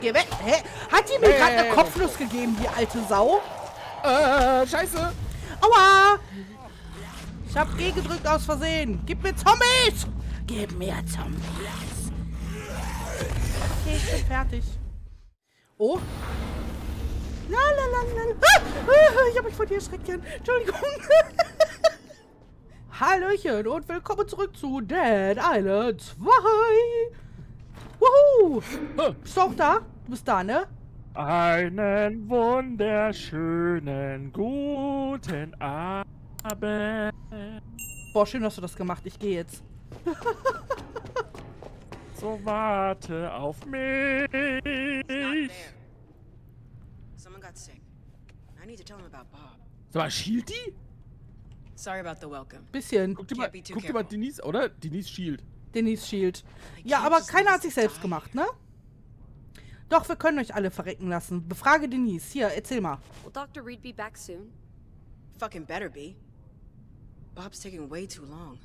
Geh weg. Hä? Hat die mir gerade eine Kopfnuss gegeben, die alte Sau? Scheiße. Aua. Ich hab G gedrückt aus Versehen. Gib mir Zombies. Gib mir Zombies. Okay, ich bin fertig. Oh. Lalalala. Ich hab mich von dir erschreckt. Entschuldigung. Hallöchen und willkommen zurück zu Dead Island 2. Wuhu! Bist du auch da? Du bist da, ne? Einen wunderschönen guten Abend. Boah, schön hast du das gemacht. Ich gehe jetzt. So, warte auf mich. So, war Shield die? Sorry about the welcome. Bisschen. Guck dir mal Denise, oder? Denise Shield. Denise Shield. Ja, aber keiner hat sich selbst gemacht, ne? Doch, wir können euch alle verrecken lassen. Befrage Denise. Hier, erzähl mal. Will Dr. Reed be back soon? Fucking better be. Bob's taking way too long.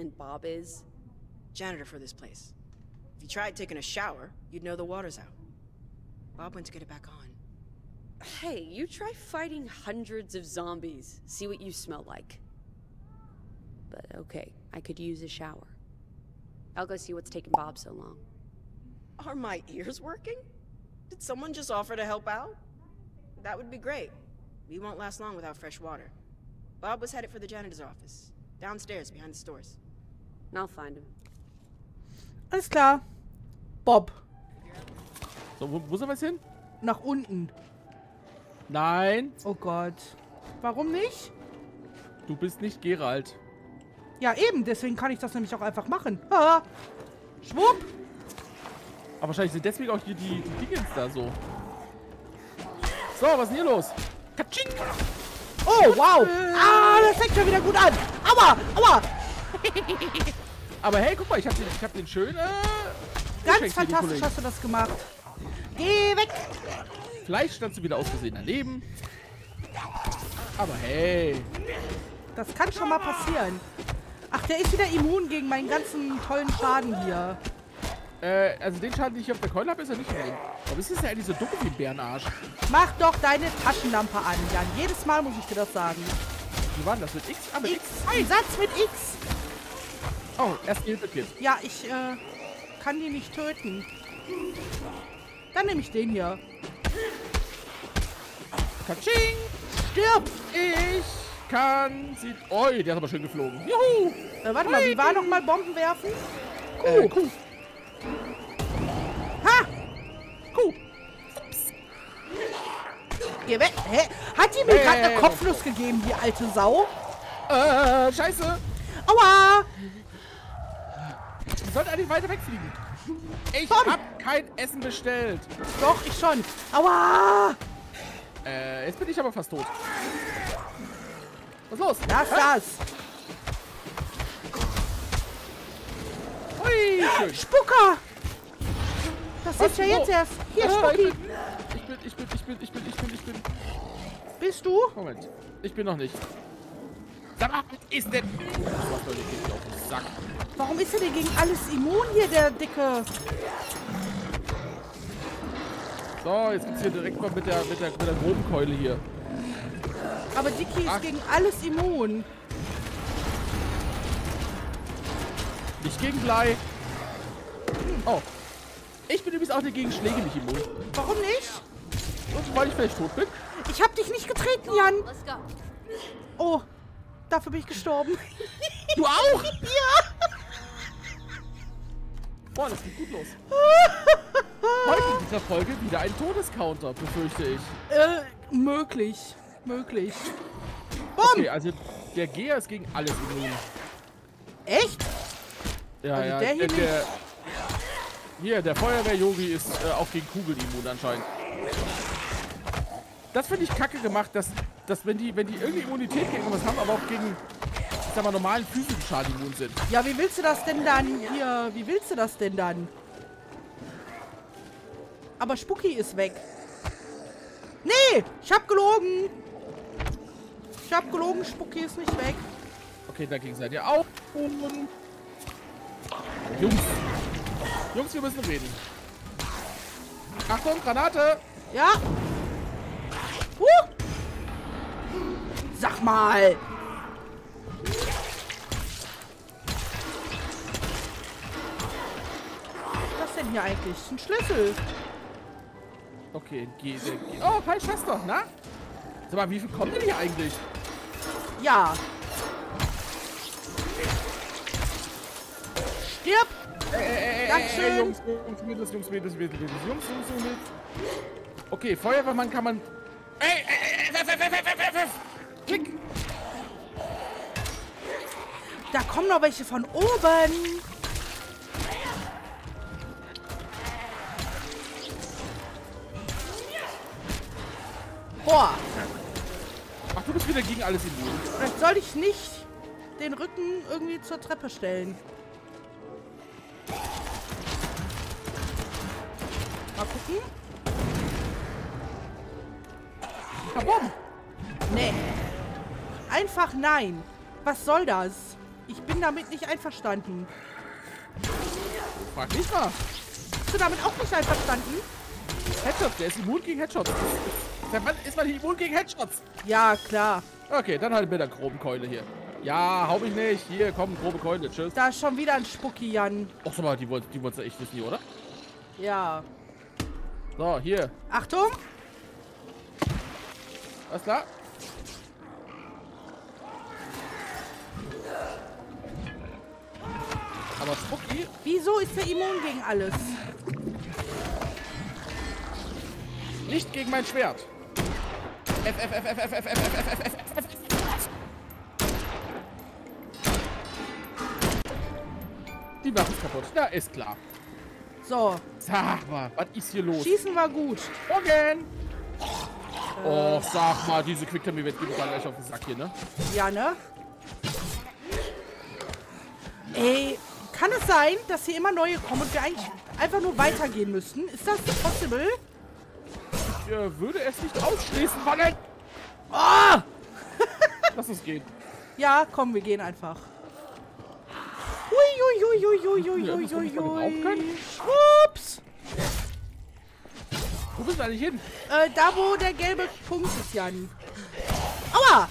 And Bob is janitor for this place. If you tried taking a shower, you'd know the water's out. Bob went to get it back on. Hey, you try fighting hundreds of zombies. See what you smell like. But okay, I could use a shower. I'll go see what's taken Bob so long. Are my ears working? Did someone just offer to help out? That would be great. We won't last long without fresh water. Bob was headed for the janitor's office. Downstairs, behind the stores. And I'll find him. Alles klar. Bob. So, wo soll wir hin? Nach unten. Nein. Oh Gott. Warum nicht? Du bist nicht Geralt. Ja eben, deswegen kann ich das nämlich auch einfach machen. Ah. Schwupp. Aber wahrscheinlich sind deswegen auch hier die Dingens da so. So, was ist denn hier los? Katsching. Oh, wow. Ah, das fängt schon wieder gut an. Aua, aua. Aber hey, guck mal, ich hab den schön... Ganz fantastisch hast du das gemacht. Geh weg. Vielleicht standst du wieder aus Versehen daneben. Aber hey. Das kann schon mal passieren. Ach, der ist wieder immun gegen meinen ganzen tollen Schaden hier. Also den Schaden, den ich auf der Keule habe, ist ja nicht mehr. Warum ist das ja eigentlich so dumm wie ein Bärenarsch? Mach doch deine Taschenlampe an, Jan. Jedes Mal muss ich dir das sagen. Wie war denn das? Mit X? Ah, mit X. Ein Satz mit X. Oh, erst Hilfe-Kit. Ja, ich kann die nicht töten. Dann nehme ich den hier. Katsching! Stirb! Ich kann sie... Oh, der ist aber schön geflogen. Juhu! Warte mal, wie war nochmal Bomben werfen? Kuh! Kuh! Ha! Kuh! Ups. Geh weg! Hä? Hat die mir gerade eine Kopfnuss gegeben, die alte Sau? Scheiße! Aua! Ich sollte eigentlich weiter wegfliegen. Ich hab kein Essen bestellt. Doch, ich schon. Aua! Jetzt bin ich aber fast tot. Was ist los? Lass das! Ui, schön. Spucker! Das ist ja jetzt erst. Hier, Spucki. Ich bin. Bist du? Moment. Ich bin noch nicht. Sag mal, was ist denn... Warum ist er denn gegen alles immun hier, der Dicke? So, jetzt gibt's hier direkt mal mit der groben Keule hier. Aber Dicky ist gegen alles immun. Nicht gegen Blei. Oh. Ich bin übrigens auch gegen Schläge nicht immun. Warum nicht? Und weil ich vielleicht tot bin. Ich hab dich nicht getreten, Jan. Oh, dafür bin ich gestorben. Du auch? Ja. Boah, das geht gut los. Heute in dieser Folge wieder ein Todescounter, befürchte ich. Möglich. Möglich. Boom. Okay, also der Geher ist gegen alles immun. Echt? Ja, also ja. Der hier, der Feuerwehr-Yogi ist auch gegen Kugeln immun anscheinend. Das finde ich kacke gemacht, dass wenn die irgendwie Immunität gegen was haben, aber auch gegen... aber normalen physischen Schaden immun sind. Ja, wie willst du das denn dann hier? Wie willst du das denn dann? Aber Spucki ist weg. Nee, ich hab gelogen. Ich hab gelogen, Spucki ist nicht weg. Okay, dagegen seid ihr auch. Jungs. Jungs, wir müssen reden. Achtung, Granate! Ja! Sag mal! Was ist das denn hier eigentlich? Ein Schlüssel! Okay, geh. Oh, falsch hast du, na? Sag mal, wie viel kommen denn hier eigentlich? Ja! Stirb! Dankeschön! Jungs, Mädels. Okay, Feuerwehrmann kann man... Klick! Da kommen noch welche von oben! Boah! Ach, du bist wieder gegen alles im Boden. Vielleicht soll ich nicht den Rücken irgendwie zur Treppe stellen. Mal gucken. Kabum! Nee. Einfach nein. Was soll das? Ich bin damit nicht einverstanden. Frag mich mal. Bist du damit auch nicht einverstanden? Headshots, der ist immun gegen Headshots. Seit wann ist man immun gegen Headshots? Ja, klar. Okay, dann halt mit der groben Keule hier. Ja, hau mich nicht. Hier, komm, grobe Keule. Tschüss. Da ist schon wieder ein Spucki, Jan. Och, sag mal, die wolltest du echt nicht, oder? Ja. So, hier. Achtung! Alles klar? Aber Spucki... Wieso ist der immun gegen alles? Nicht gegen mein Schwert. Die Waffe ist kaputt. Na, ist klar. So. Sag mal, was ist hier los? Schießen war gut. Morgen! Oh, sag mal, diese Quicktime-Wettbewerbe waren gleich auf den Sack hier, ne? Ja, ne? Ey, kann es sein, dass hier immer neue kommen und wir eigentlich einfach nur weitergehen müssen? Ist das possible? Ich würde es nicht ausschließen, Mann! Oh! Lass uns gehen. Ja, komm, wir gehen einfach. Ui. Ups! Wo bist du eigentlich hin? Da, wo der gelbe Punkt ist, Jan. Aua!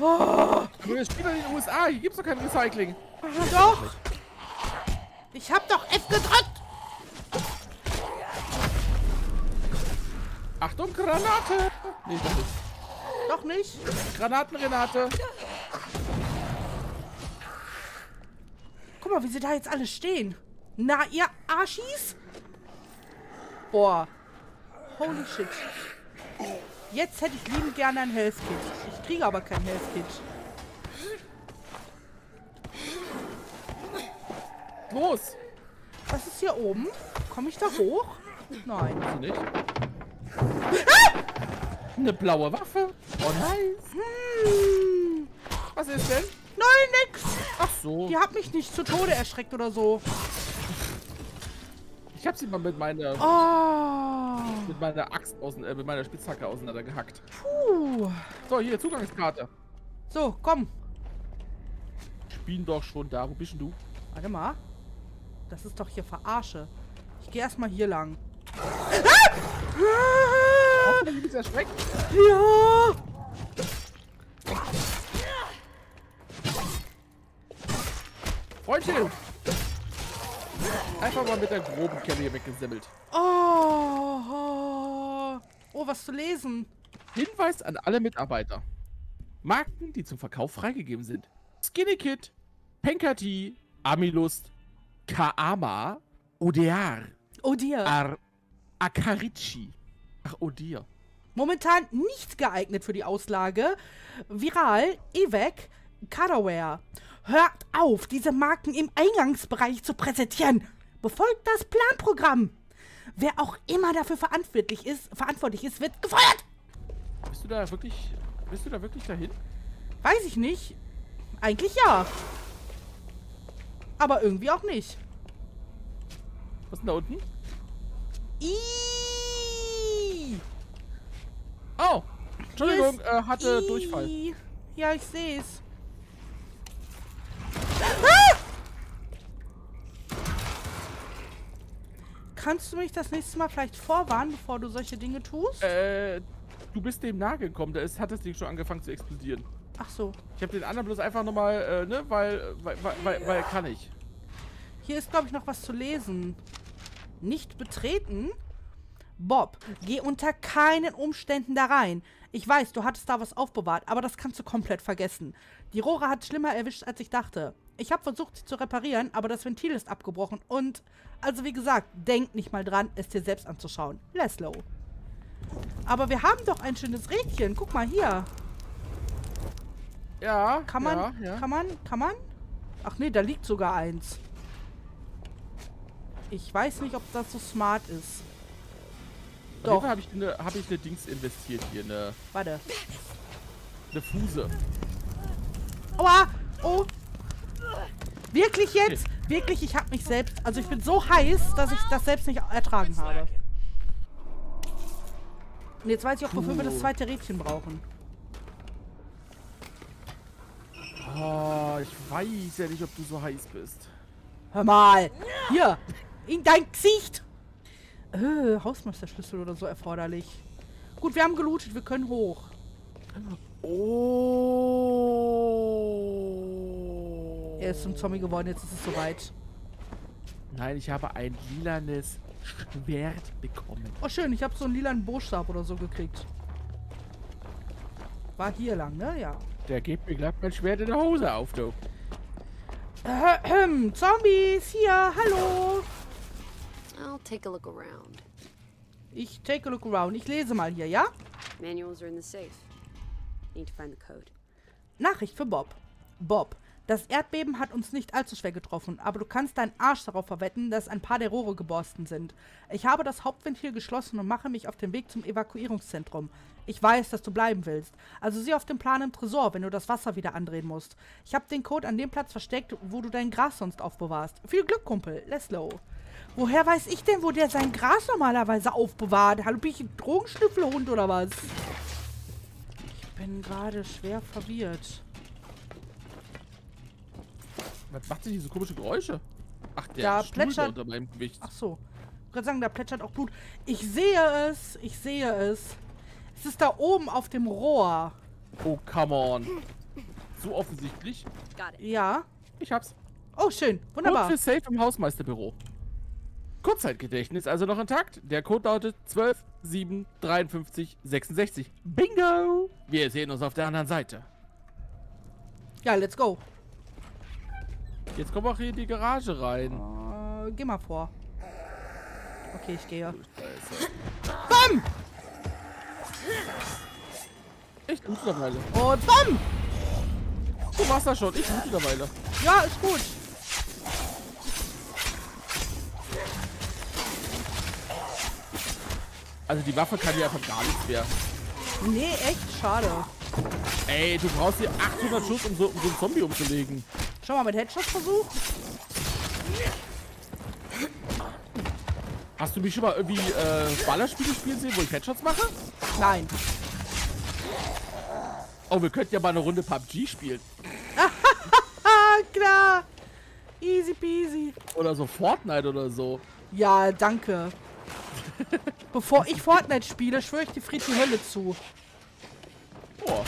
Oh. Wir spielen in den USA, hier gibt's doch kein Recycling. Doch! Ich hab doch F gedrückt! Achtung, Granate! Nee, doch nicht. Doch nicht? Granatenrenate! Guck mal, wie sie da jetzt alle stehen. Na, ihr Arschis? Boah. Holy shit. Jetzt hätte ich liebend gerne ein Health Kit. Ich kriege aber kein Health Kit. Los! Was ist hier oben? Komme ich da hoch? Nein. Also nicht. Ah! Eine blaue Waffe. Oh nein. Hm. Was ist denn? Nein, nix. Ach so. Die hat mich nicht zu Tode erschreckt oder so. Ich hab sie mal mit meiner... Oh. Mit meiner Axt mit meiner Spitzhacke auseinander gehackt. Puh. So, hier, Zugangskarte. So, komm. Spielen doch schon da. Wo bist denn du? Warte mal. Das ist doch hier Verarsche. Ich geh erstmal hier lang. Ah! Hast du mich erschreckt? Ja. Freundchen! Einfach mal mit der groben Kelle hier weggesammelt. Oh, was zu lesen. Hinweis an alle Mitarbeiter. Marken, die zum Verkauf freigegeben sind. Skinny Kid, Penkati, Amilust, Kaama, Odear. Odear. Akarichi. Ach, Odear. Momentan nicht geeignet für die Auslage. Viral, Evec, Kadaware. Hört auf, diese Marken im Eingangsbereich zu präsentieren. Befolgt das Planprogramm. Wer auch immer dafür verantwortlich ist, wird gefeuert. Bist du da wirklich dahin? Weiß ich nicht. Eigentlich ja. Aber irgendwie auch nicht. Was ist denn da unten? Iiii. Oh, Entschuldigung, hatte Durchfall. Ja, ich sehe es. kannst du mich das nächste Mal vielleicht vorwarnen, bevor du solche Dinge tust? Du bist dem nahe gekommen, da hat das Ding schon angefangen zu explodieren. Ach so. Ich habe den anderen bloß einfach nochmal, ne, weil kann ich. Hier ist, glaube ich, noch was zu lesen. Nicht betreten? Bob, geh unter keinen Umständen da rein. Ich weiß, du hattest da was aufbewahrt, aber das kannst du komplett vergessen. Die Rohre hat schlimmer erwischt, als ich dachte. Ich habe versucht, sie zu reparieren, aber das Ventil ist abgebrochen und... Also wie gesagt, denk nicht mal dran, es dir selbst anzuschauen. Laszlo. Aber wir haben doch ein schönes Rädchen. Guck mal hier. Ja, kann man? Ach nee, da liegt sogar eins. Ich weiß nicht, ob das so smart ist. Doch. Auf jeden Fall habe ich eine Dings investiert hier, ne... Warte. Eine Fuse. Aua! Oh! Wirklich jetzt? Wirklich, ich habe mich selbst... Also ich bin so heiß, dass ich das selbst nicht ertragen habe. Und jetzt weiß ich auch, wofür wir das zweite Rädchen brauchen. Oh, ich weiß ja nicht, ob du so heiß bist. Hör mal! Hier! In dein Gesicht! Hausmeisterschlüssel oder so erforderlich. Gut, wir haben gelootet, wir können hoch. Oh. Er ist zum Zombie geworden, jetzt ist es soweit. Nein, ich habe ein lilanes Schwert bekommen. Oh schön, ich habe so einen lilanen Bohrstab oder so gekriegt. War hier lang, ne? Ja. Der gibt mir glatt mein Schwert in der Hose auf, du. Zombies, hier, hallo. I'll take a look around. Ich take a look around. Ich lese mal hier, ja? Manuals are in the safe. Need to find the code. Nachricht für Bob. Bob, das Erdbeben hat uns nicht allzu schwer getroffen, aber du kannst deinen Arsch darauf verwetten, dass ein paar der Rohre geborsten sind. Ich habe das Hauptventil geschlossen und mache mich auf den Weg zum Evakuierungszentrum. Ich weiß, dass du bleiben willst. Also sieh auf den Plan im Tresor, wenn du das Wasser wieder andrehen musst. Ich habe den Code an dem Platz versteckt, wo du dein Gras sonst aufbewahrst. Viel Glück, Kumpel. Laszlo. Woher weiß ich denn, wo der sein Gras normalerweise aufbewahrt? Hallo, bin ich ein Drogenschnüffelhund oder was? Ich bin gerade schwer verwirrt. Was macht denn diese komischen Geräusche? Ach, der plätschert unter meinem Gewicht. Ach so. Ich würde sagen, da plätschert auch Blut. Ich sehe es. Ich sehe es. Es ist da oben auf dem Rohr. Oh, come on. So offensichtlich. Ja. Ich hab's. Oh, schön. Wunderbar. Und für Safe im Hausmeisterbüro. Kurzzeitgedächtnis also noch intakt. Der Code lautet 12 7 53 66. Bingo! Wir sehen uns auf der anderen Seite. Ja, let's go. Jetzt kommen wir auch hier in die Garage rein. Geh mal vor. Okay, ich gehe. Bam! Ich tue es derweile. Und bam! Du machst das schon. Ich tue es derweile. Ja, ist gut. Also die Waffe kann ja einfach gar nichts mehr. Nee, echt? Schade. Ey, du brauchst hier 800 Schuss, um so einen Zombie umzulegen. Schau mal, mit Headshot versucht. Hast du mich schon mal irgendwie Ballerspiele spielen sehen, wo ich Headshots mache? Nein. Oh, wir könnten ja mal eine Runde PUBG spielen. Klar. Easy peasy. Oder so Fortnite oder so. Ja, danke. Bevor ich Fortnite spiele, schwöre ich, die friert die Hölle zu. Boah.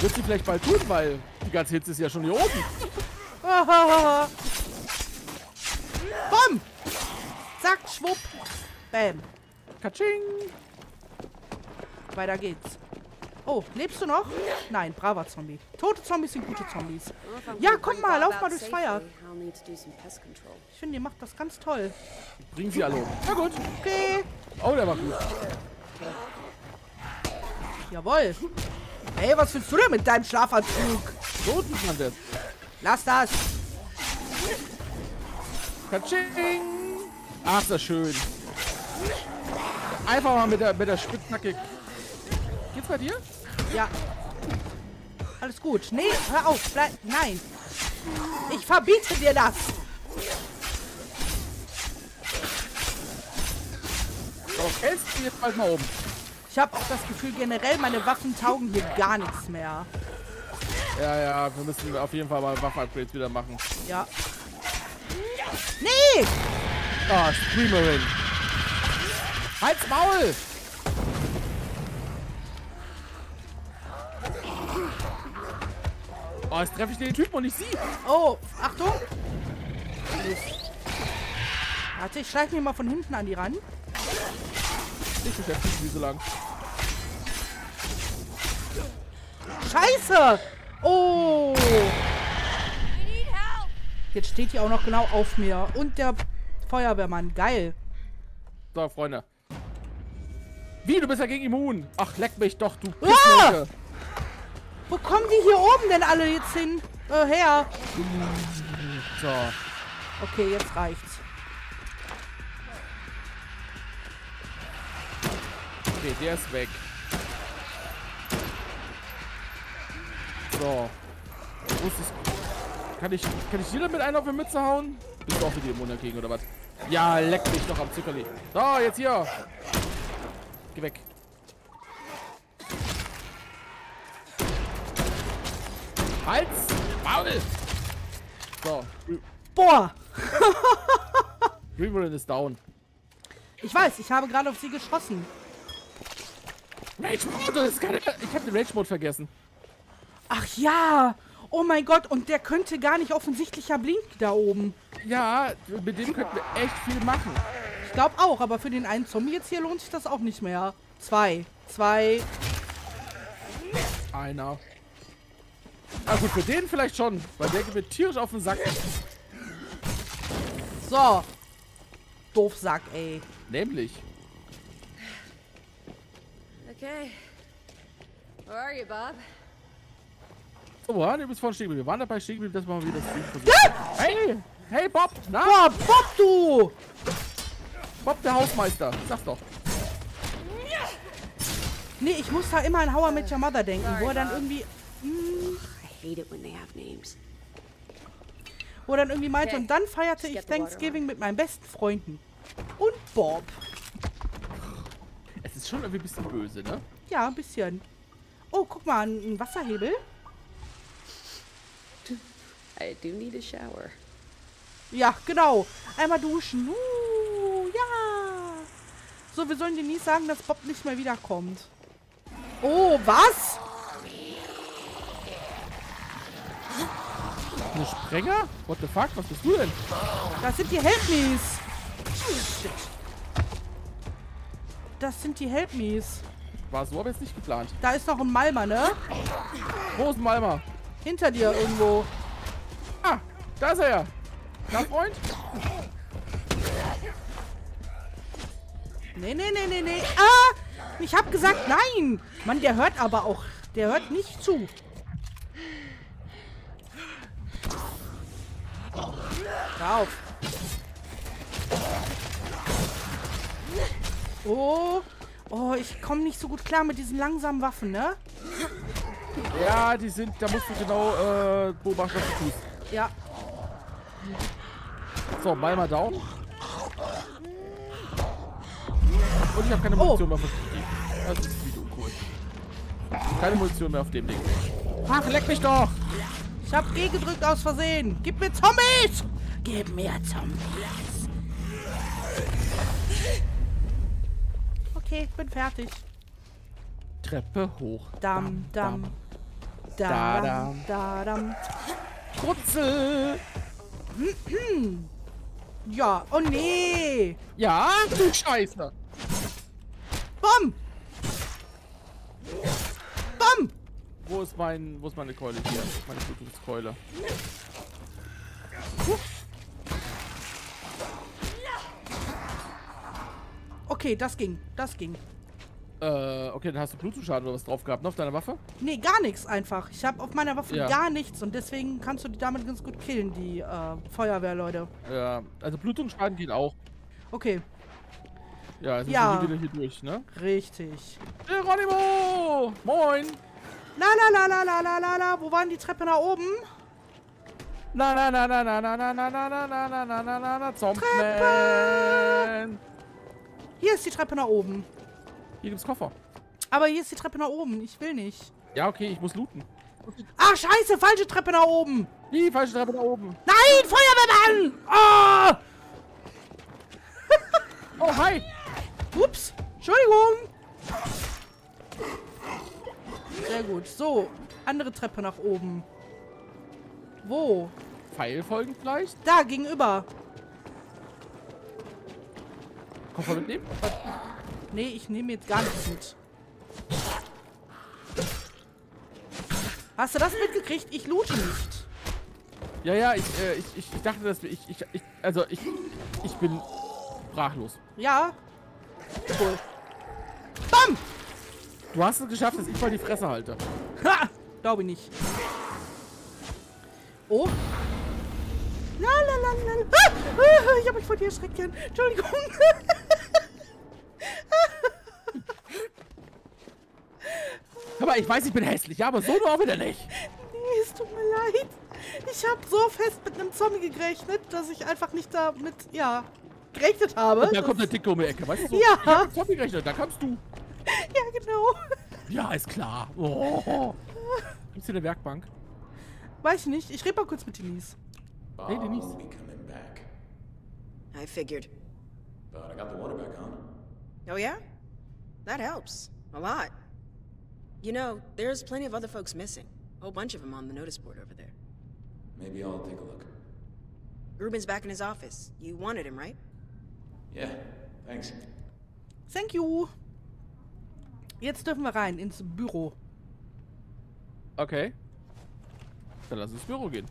Wird sie vielleicht bald tun, weil die ganze Hitze ist ja schon hier oben. Bumm! Zack, schwupp. Bam. Katsching. Weiter geht's. Oh, lebst du noch? Nein, braver Zombie. Tote Zombies sind gute Zombies. Ja, komm mal, lauf mal durchs Feuer. Ich finde, ihr macht das ganz toll. Bringen sie alle um. Na gut. Okay. Oh, der war gut. Jawohl. Ey, was willst du denn mit deinem Schlafanzug? So tut man das. Lass das. Katsching. Ach, das ist schön. Einfach mal mit der Spitznacke. Geht's bei dir? Ja. Alles gut. Nee, hör auf. Bleib. Nein. Ich verbiete dir das. So, hältst du jetzt mal oben. Ich habe auch das Gefühl, generell meine Waffen taugen hier gar nichts mehr. Ja, ja, wir müssen auf jeden Fall mal Waffen-Upgrades wieder machen. Ja. Nee! Ah, Streamerin. Halt's Maul! Oh, jetzt treffe ich den Typen und nicht sie. Oh, Achtung! Warte, ich schleiche mir mal von hinten an die ran. Ich beschäftige mich so lang. Scheiße! Oh! Jetzt steht hier auch noch genau auf mir. Und der Feuerwehrmann. Geil. So, Freunde. Wie? Du bist ja gegen immun. Ach, leck mich doch, du Pissnäcke. Wo kommen die hier oben denn alle jetzt hin? Her. So. Okay, jetzt reicht's. Okay, der ist weg. So. Wo ist das? Kann ich dir damit einen auf die Mütze hauen? Bist du auch für die Immun dagegen, oder was? Ja, leck mich doch am Zuckerli. So, jetzt hier. Geh weg. Hals! Maul! So. Boah! Reverend ist down. Ich weiß, ich habe gerade auf sie geschossen. Rage Mode ist gar nicht. Ich habe den Rage Mode vergessen. Ach ja! Oh mein Gott, und der könnte gar nicht offensichtlicher blinken da oben. Ja, mit dem könnten wir echt viel machen. Ich glaube auch, aber für den einen Zombie jetzt hier lohnt sich das auch nicht mehr. Zwei. Einer. Ah gut, für den vielleicht schon, weil der geht mir tierisch auf den Sack. So. Doof Sack, ey. Nämlich. Okay. Where are you, Bob? Oh, du bist vorne stehen geblieben. Wir waren dabei stehen geblieben, dass wir mal wieder das Hey! Hey, Bob! Na? Bob, Bob, du! Bob, der Hausmeister. Sag's doch. Nee, ich muss da immer an How I Met Your Mother denken, sorry, wo er dann Bob. Irgendwie... Wo er dann irgendwie meinte, und dann feierte ich Thanksgiving mit meinen besten Freunden. Und Bob. Es ist schon irgendwie ein bisschen böse, ne? Ja, ein bisschen. Oh, guck mal, ein Wasserhebel. I do need a shower. Ja, genau. Einmal duschen. Ja. So, wir sollen Denise sagen, dass Bob nicht mehr wiederkommt. Oh, was? Eine Sprenger? What the fuck? Was bist du denn? Das sind die Helpmies. War so aber jetzt nicht geplant. Da ist noch ein Malmer, ne? Wo ist ein Malmer? Hinter dir irgendwo. Ah, da ist er ja. Na, Freund? Nee. Ah! Ich hab gesagt, nein! Mann, der hört aber auch. Der hört nicht zu. Auf. Oh. Oh, ich komme nicht so gut klar mit diesen langsamen Waffen, ne? Ja, die sind... Da musst du genau beobachten, was du tust. Ja. So, mal down. Und ich habe keine Munition mehr auf dem Ding. Das ist wieder cool. Keine Munition mehr auf dem Ding. Ach, leck mich doch! Ich hab G gedrückt aus Versehen. Gib mir Zombies! Gib mir Zombies! Okay, ich bin fertig. Treppe hoch. Dam. Krutzel! Ja, oh nee! Ja, du Scheiße! Bam! Wo ist meine Keule hier? Meine Blutungskeule. Okay, das ging. Okay, dann hast du Blutzuschaden oder was drauf gehabt, ne, auf deiner Waffe? Nee, gar nichts einfach. Ich habe auf meiner Waffe gar nichts und deswegen kannst du die damit ganz gut killen, die Feuerwehrleute. Ja, also Blutungsschaden geht auch. Okay. Ja, jetzt müssen wir wieder hier durch, ne? Richtig. Geronimo! Moin! La, wo waren die Treppe nach oben? Na, Zombie! Hier ist die Treppe nach oben. Hier gibt's Koffer. Aber hier ist die Treppe nach oben. Ich will nicht. Ja, okay, ich muss looten. Ah, scheiße, falsche Treppe nach oben. Falsche Treppe nach oben. Nein, Feuerwehrmann! Oh! Oh, hi. Ups. Entschuldigung. Sehr gut. So, andere Treppe nach oben. Wo? Pfeil folgen vielleicht? Da, gegenüber. Kannst du mitnehmen? Nee, ich nehme jetzt gar nichts mit. Hast du das mitgekriegt? Ich loote nicht. Ja, ja, ich dachte, dass ich bin sprachlos. Ja. Cool. Bam! Du hast es geschafft, dass ich mal die Fresse halte. Ha! Glaube ich nicht. Oh. Lalalala. Ah! Ah, ich habe mich vor dir erschreckt. Entschuldigung. Aber ich weiß, ich bin hässlich, ja, aber so nur auch wieder nicht. Nee, es tut mir leid. Ich habe so fest mit einem Zombie gerechnet, dass ich einfach nicht damit, ja, gerechnet habe. Und da kommt eine dicke um die Ecke, weißt du? So, ja. Ich hab mit Zombie gerechnet, da kamst du. Ja, genau. Ja, ist klar. Oh. Gibt's hier eine Werkbank? Weiß ich nicht. Ich rede mal kurz mit Denise. Hey, Denise. Oh, I figured. But I got the water back on. Oh yeah? That helps. A lot. You know, there's plenty of other folks missing. A whole bunch of them on the notice board over there. Maybe I'll take a look. Ruben's back in his office. You wanted him, right? Yeah, thanks. Thank you. Jetzt dürfen wir rein ins Büro. Okay. Dann lass uns ins Büro gehen.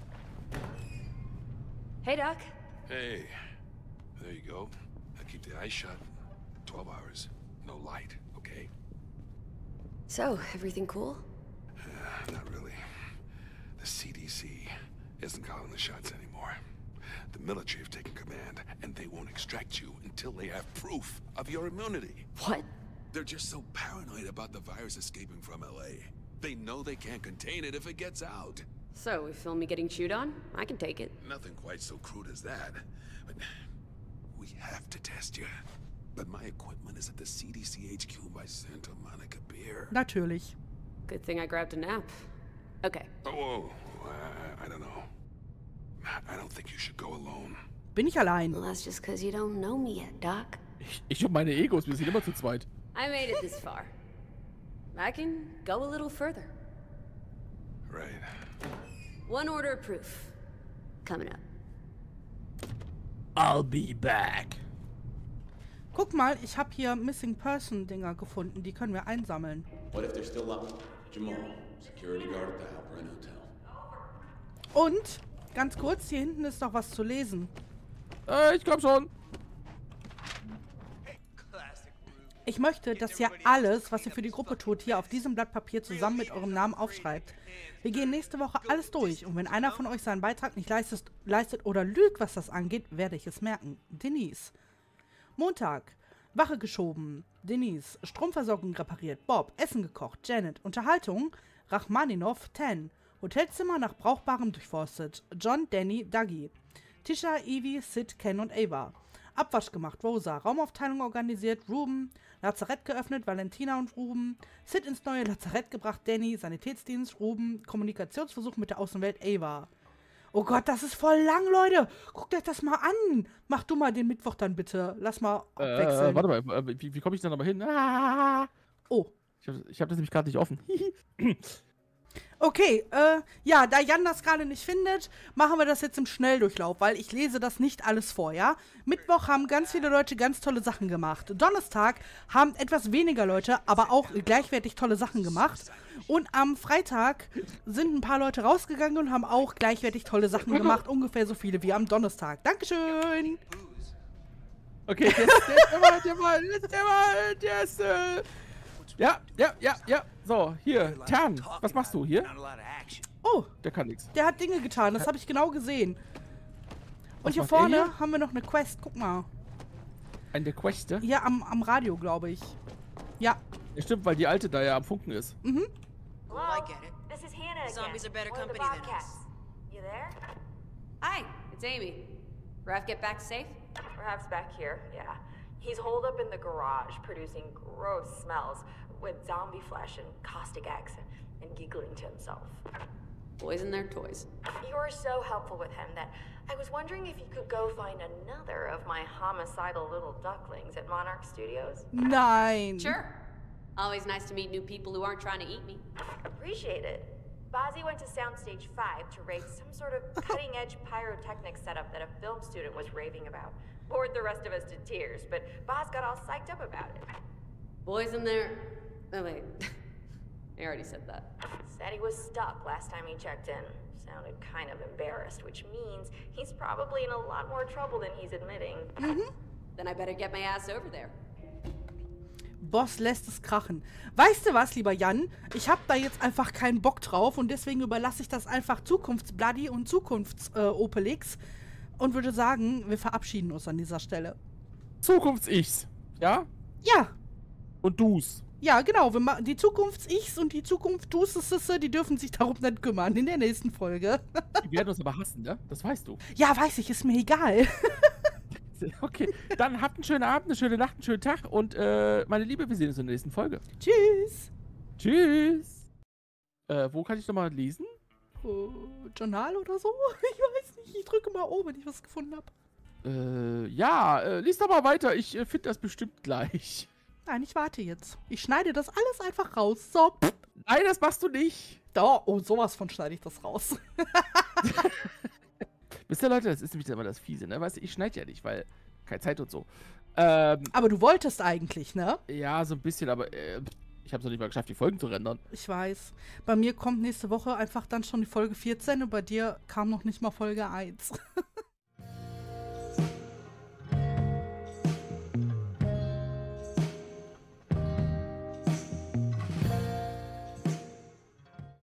Hey, Doc. Hey. There you go. I keep the eyes shut. 12 hours. No light, okay? So, everything cool? Not really. The CDC isn't calling the shots anymore. The military have taken command, and they won't extract you until they have proof of your immunity. What? They're just so paranoid about the virus escaping from LA. They know they can't contain it if it gets out. So, if film me getting chewed on, I can take it. Nothing quite so crude as that. But we have to test you. But my equipment is at the CDC HQ by Santa Monica Pier. Natürlich. Good thing I grabbed a nap. Okay. Oh, I don't know. I don't think you should go alone. Bin ich allein? Well, that's just because you don't know me yet, Doc. Ich und meine Egos, wir sind immer zu zweit. I made it this far. I can go a little further. Right. One order of proof. Coming up. I'll be back. Guck mal, ich habe hier Missing Person Dinger gefunden, die können wir einsammeln. Und ganz kurz, hier hinten ist doch was zu lesen. Ich glaube schon. Ich möchte, dass ihr alles, was ihr für die Gruppe tut, hier auf diesem Blatt Papier zusammen mit eurem Namen aufschreibt. Wir gehen nächste Woche alles durch und wenn einer von euch seinen Beitrag nicht leistet oder lügt, was das angeht, werde ich es merken. Denise. Montag. Wache geschoben. Denise. Stromversorgung repariert. Bob. Essen gekocht. Janet. Unterhaltung. Rachmaninoff. Ten. Hotelzimmer nach Brauchbarem durchforstet. John, Danny, Dougie. Tisha, Evie, Sid, Ken und Ava. Abwasch gemacht. Rosa. Raumaufteilung organisiert. Ruben. Lazarett geöffnet. Valentina und Ruben. Sid ins neue Lazarett gebracht. Danny. Sanitätsdienst. Ruben. Kommunikationsversuch mit der Außenwelt. Ava. Oh Gott, das ist voll lang, Leute. Guckt euch das mal an. Mach du mal den Mittwoch dann bitte. Lass mal abwechseln. Warte mal, wie komme ich denn aber hin? Ah. Oh. Ich hab das nämlich gerade nicht offen. Okay, ja, da Jan das gerade nicht findet, machen wir das jetzt im Schnelldurchlauf, weil ich lese das nicht alles vor, ja? Mittwoch haben ganz viele Leute ganz tolle Sachen gemacht. Donnerstag haben etwas weniger Leute, aber auch gleichwertig tolle Sachen gemacht. Und am Freitag sind ein paar Leute rausgegangen und haben auch gleichwertig tolle Sachen gemacht. Ungefähr so viele wie am Donnerstag. Dankeschön! Okay, yes. Ja. So, hier, Tan, was machst du hier? Oh, der kann nichts. Der hat Dinge getan, das habe ich genau gesehen. Und hier vorne haben wir noch eine Quest, guck mal. Eine Quest? Ja, am Radio, glaube ich. Ja. Ja, stimmt, weil die alte da ja am Funken ist. Mhm. Well, I get it. This is Hannah again. Zombies are better company than us. You there? Hi, it's Amy. Raph get back safe? Perhaps back here, yeah. He's holed up in the garage, producing gross smells with zombie flesh and caustic accent and giggling to himself. Boys and their toys. You're so helpful with him that I was wondering if you could go find another of my homicidal little ducklings at Monarch Studios. Nein. Sure. Always nice to meet new people who aren't trying to eat me. Appreciate it. Bazzi went to Soundstage 5 to raid some sort of cutting-edge pyrotechnic setup that a film student was raving about. Bored the rest of us to tears, but Baz got all psyched up about it. Boys in there... Oh, wait. I already said that. Said he was stuck last time he checked in. Sounded kind of embarrassed, which means he's probably in a lot more trouble than he's admitting. Mhm. Then I better get my ass over there. Boss lässt es krachen. Weißt du was, lieber Jan? Ich habe da jetzt einfach keinen Bock drauf und deswegen überlasse ich das einfach Zukunftsbladdy und Zukunfts-Opelix und würde sagen, wir verabschieden uns an dieser Stelle. Zukunfts-Ichs, ja? Ja. Und Du's. Ja, genau. Wir machen die Zukunfts-Ichs und die Zukunft-Du's, die dürfen sich darum nicht kümmern in der nächsten Folge. Die werden uns aber hassen, ne? Das weißt du. Ja, weiß ich. Ist mir egal. Okay, dann habt einen schönen Abend, eine schöne Nacht, einen schönen Tag und meine Liebe, wir sehen uns in der nächsten Folge. Tschüss. Tschüss. Wo kann ich nochmal lesen? Journal oder so? Ich weiß nicht, ich drücke mal oben, wenn ich was gefunden habe. Ja, lies doch mal weiter, ich finde das bestimmt gleich. Nein, ich warte jetzt. Ich schneide das alles einfach raus. So. Pff. Nein, das machst du nicht. Oh, sowas von schneide ich das raus. Wisst ihr, Leute, das ist nämlich immer das Fiese, ne? Weißt du, ich schneide ja nicht, weil keine Zeit und so. Aber du wolltest eigentlich, ne? Ja, so ein bisschen, aber ich habe es noch nicht mal geschafft, die Folgen zu rendern. Ich weiß. Bei mir kommt nächste Woche einfach dann schon die Folge 14 und bei dir kam noch nicht mal Folge 1.